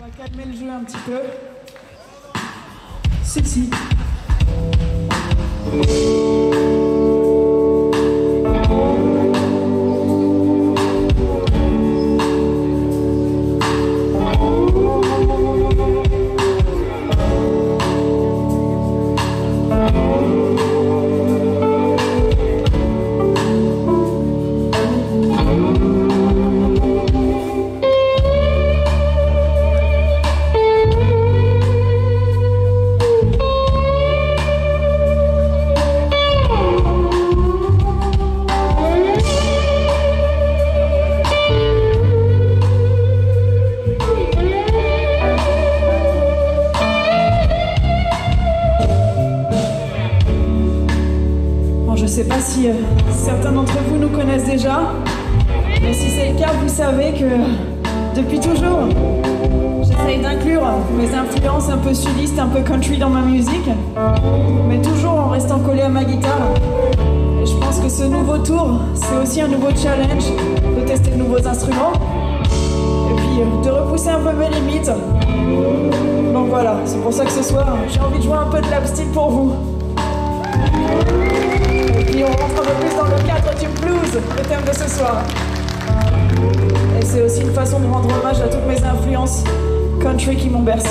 On va calmer le jeu un petit peu. Ceci. Je ne sais pas si certains d'entre vous nous connaissent déjà, mais si c'est le cas, vous savez que depuis toujours, j'essaye d'inclure mes influences un peu sudistes, un peu country dans ma musique, mais toujours en restant collée à ma guitare. Et je pense que ce nouveau tour, c'est aussi un nouveau challenge de tester de nouveaux instruments, et puis de repousser un peu mes limites. Donc voilà, c'est pour ça que ce soir, j'ai envie de jouer un peu de lapsteel pour vous. Et on rentre un peu plus dans le cadre du blues, le thème de ce soir. Et c'est aussi une façon de rendre hommage à toutes mes influences country qui m'ont bercé.